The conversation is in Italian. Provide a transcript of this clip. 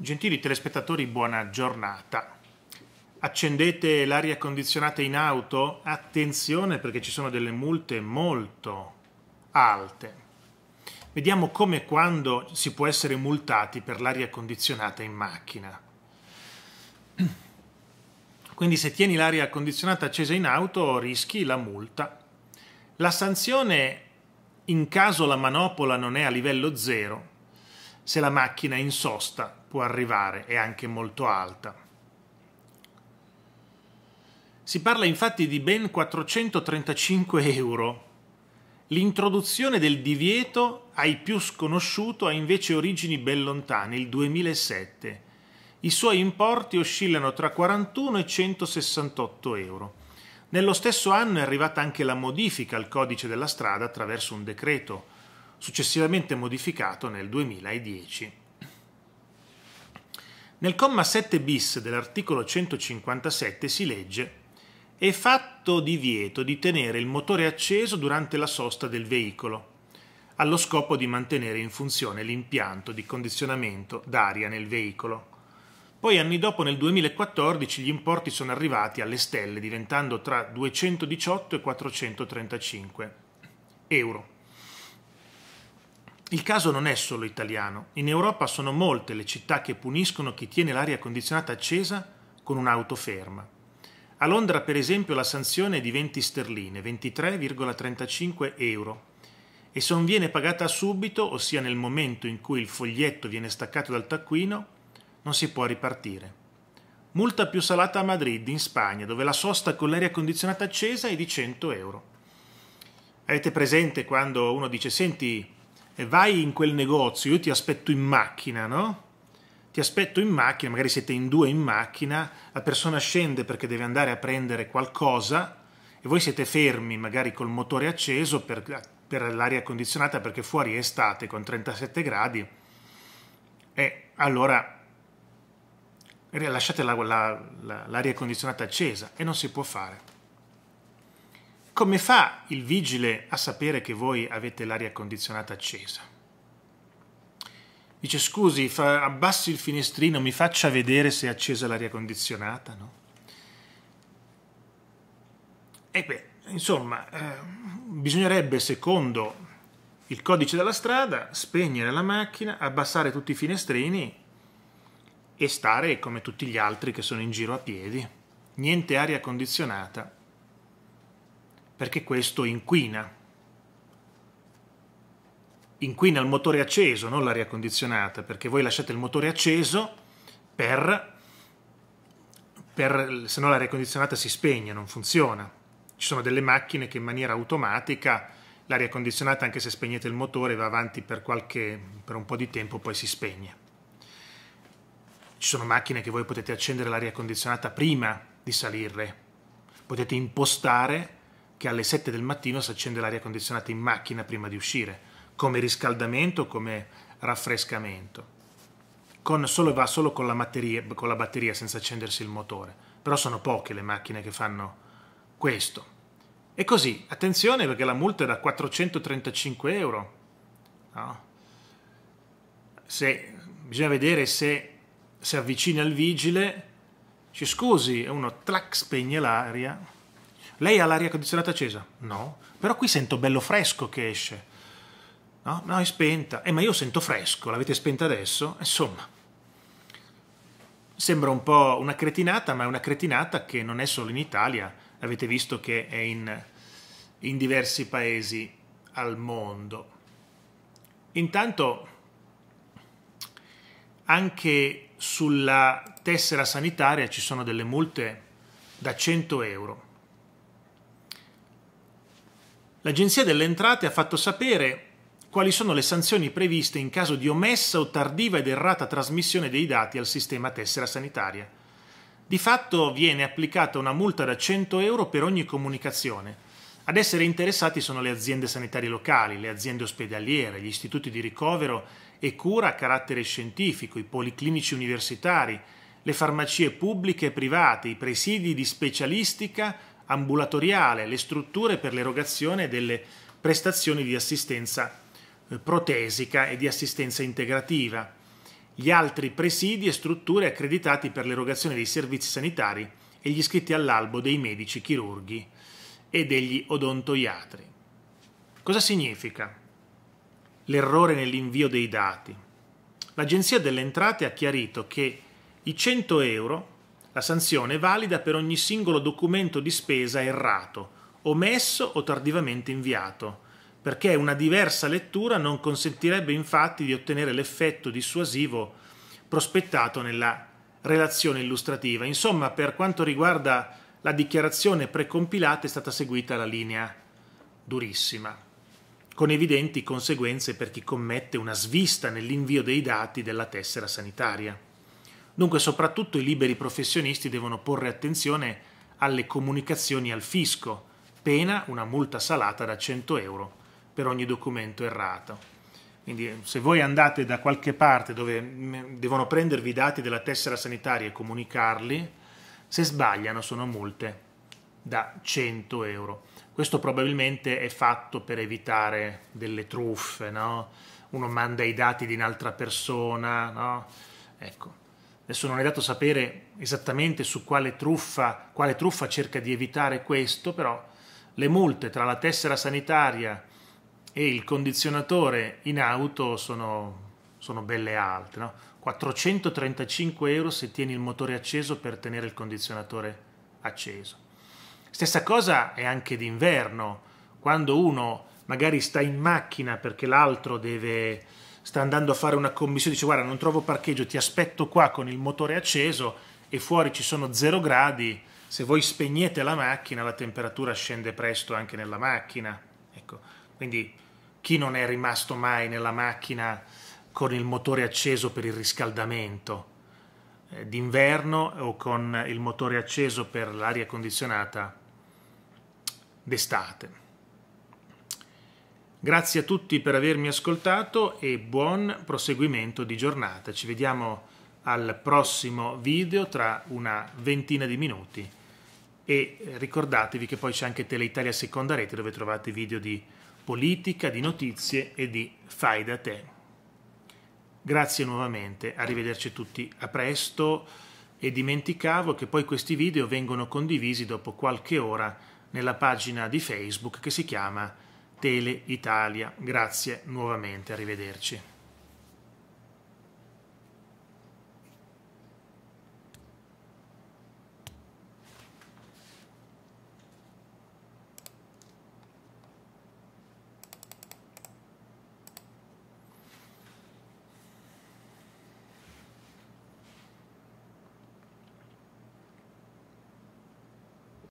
Gentili telespettatori, buona giornata. Accendete l'aria condizionata in auto? Attenzione, perché ci sono delle multe molto alte. Vediamo come e quando si può essere multati per l'aria condizionata in macchina. Quindi se tieni l'aria condizionata accesa in auto rischi la multa. La sanzione in caso la manopola non è a livello zero. Se la macchina è in sosta può arrivare, è anche molto alta. Si parla infatti di ben 435 euro. L'introduzione del divieto ai più sconosciuto ha invece origini ben lontane, il 2007. I suoi importi oscillano tra 41 e 168 euro. Nello stesso anno è arrivata anche la modifica al codice della strada attraverso un decreto, successivamente modificato nel 2010. Nel comma 7 bis dell'articolo 157 si legge: è fatto divieto di tenere il motore acceso durante la sosta del veicolo, allo scopo di mantenere in funzione l'impianto di condizionamento d'aria nel veicolo. Poi anni dopo, nel 2014, gli importi sono arrivati alle stelle, diventando tra 218 e 435 euro. Il caso non è solo italiano. In Europa sono molte le città che puniscono chi tiene l'aria condizionata accesa con un'auto ferma. A Londra, per esempio, la sanzione è di 20 sterline, 23,35 euro, e se non viene pagata subito, ossia nel momento in cui il foglietto viene staccato dal taccuino, non si può ripartire. Multa più salata a Madrid, in Spagna, dove la sosta con l'aria condizionata accesa è di 100 euro. Avete presente quando uno dice: senti, e vai in quel negozio, io ti aspetto in macchina, no? Ti aspetto in macchina, magari siete in due in macchina, la persona scende perché deve andare a prendere qualcosa e voi siete fermi, magari col motore acceso per l'aria condizionata, perché fuori è estate con 37 gradi, e allora lasciate l'aria condizionata accesa, e non si può fare. Come fa il vigile a sapere che voi avete l'aria condizionata accesa? Dice: scusi, abbassi il finestrino, mi faccia vedere se è accesa l'aria condizionata, no? E beh, insomma, bisognerebbe, secondo il codice della strada, spegnere la macchina, abbassare tutti i finestrini e stare come tutti gli altri che sono in giro a piedi. Niente aria condizionata, perché questo inquina. Inquina il motore acceso, non l'aria condizionata, perché voi lasciate il motore acceso se no l'aria condizionata si spegne, non funziona. Ci sono delle macchine che in maniera automatica l'aria condizionata, anche se spegnete il motore, va avanti per un po' di tempo, poi si spegne. Ci sono macchine che voi potete accendere l'aria condizionata prima di salirle. Potete impostare che alle 7 del mattino si accende l'aria condizionata in macchina prima di uscire, come riscaldamento, come raffrescamento. Va solo con la batteria, senza accendersi il motore. Però sono poche le macchine che fanno questo. E così, attenzione, perché la multa è da 435 euro. No? Bisogna vedere se si avvicina al vigile, ci scusi, e uno trac spegne l'aria. Lei ha l'aria condizionata accesa? No. Però qui sento bello fresco che esce. No? No, è spenta. Ma io sento fresco, l'avete spenta adesso? Insomma, sembra un po' una cretinata, ma è una cretinata che non è solo in Italia. Avete visto che è in diversi paesi al mondo. Intanto, anche sulla tessera sanitaria ci sono delle multe da 100 euro. L'Agenzia delle Entrate ha fatto sapere quali sono le sanzioni previste in caso di omessa o tardiva ed errata trasmissione dei dati al sistema tessera sanitaria. Di fatto viene applicata una multa da 100 euro per ogni comunicazione. Ad essere interessati sono le aziende sanitarie locali, le aziende ospedaliere, gli istituti di ricovero e cura a carattere scientifico, i policlinici universitari, le farmacie pubbliche e private, i presidi di specialistica ambulatoriale, le strutture per l'erogazione delle prestazioni di assistenza protesica e di assistenza integrativa, gli altri presidi e strutture accreditati per l'erogazione dei servizi sanitari e gli iscritti all'albo dei medici chirurghi e degli odontoiatri. Cosa significa? L'errore nell'invio dei dati. L'Agenzia delle Entrate ha chiarito che i 100 euro, la sanzione è valida per ogni singolo documento di spesa errato, omesso o tardivamente inviato, perché una diversa lettura non consentirebbe infatti di ottenere l'effetto dissuasivo prospettato nella relazione illustrativa. Insomma, per quanto riguarda la dichiarazione precompilata è stata seguita la linea durissima, con evidenti conseguenze per chi commette una svista nell'invio dei dati della tessera sanitaria. Dunque, soprattutto i liberi professionisti devono porre attenzione alle comunicazioni al fisco, pena una multa salata da 100 euro per ogni documento errato. Quindi se voi andate da qualche parte dove devono prendervi i dati della tessera sanitaria e comunicarli, se sbagliano sono multe da 100 euro. Questo probabilmente è fatto per evitare delle truffe, no? Uno manda i dati di un'altra persona, no? Ecco, adesso non è dato sapere esattamente su quale truffa cerca di evitare questo, però le multe tra la tessera sanitaria e il condizionatore in auto sono belle alte, no? 435 euro se tieni il motore acceso per tenere il condizionatore acceso. Stessa cosa è anche d'inverno, quando uno magari sta in macchina perché l'altro sta andando a fare una commissione, dice guarda non trovo parcheggio, ti aspetto qua con il motore acceso e fuori ci sono 0 gradi, se voi spegnete la macchina la temperatura scende presto anche nella macchina. Ecco, quindi chi non è rimasto mai nella macchina con il motore acceso per il riscaldamento d'inverno o con il motore acceso per l'aria condizionata d'estate? Grazie a tutti per avermi ascoltato e buon proseguimento di giornata. Ci vediamo al prossimo video tra una ventina di minuti e ricordatevi che poi c'è anche Tele Italia Seconda Rete dove trovate video di politica, di notizie e di fai da te. Grazie nuovamente, arrivederci tutti, a presto, e dimenticavo che poi questi video vengono condivisi dopo qualche ora nella pagina di Facebook che si chiama Tele Italia. Grazie nuovamente, arrivederci.